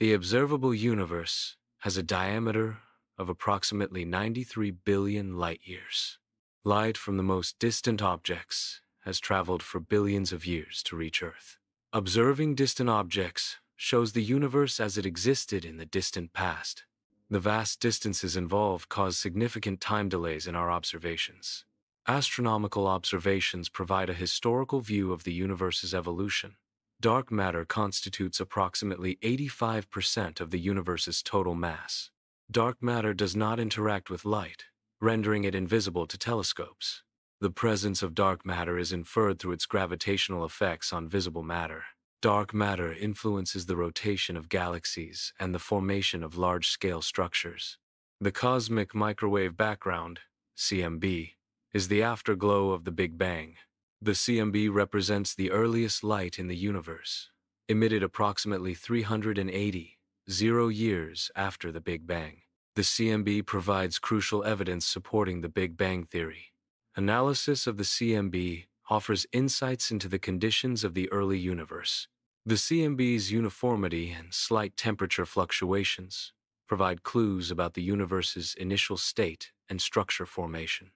The observable universe has a diameter of approximately 93 billion light-years. Light from the most distant objects has traveled for billions of years to reach Earth. Observing distant objects shows the universe as it existed in the distant past. The vast distances involved cause significant time delays in our observations. Astronomical observations provide a historical view of the universe's evolution. Dark matter constitutes approximately 85% of the universe's total mass. Dark matter does not interact with light, rendering it invisible to telescopes. The presence of dark matter is inferred through its gravitational effects on visible matter. Dark matter influences the rotation of galaxies and the formation of large-scale structures. The cosmic microwave background, CMB, is the afterglow of the Big Bang. The CMB represents the earliest light in the universe, emitted approximately 380 years after the Big Bang. The CMB provides crucial evidence supporting the Big Bang theory. Analysis of the CMB offers insights into the conditions of the early universe. The CMB's uniformity and slight temperature fluctuations provide clues about the universe's initial state and structure formation.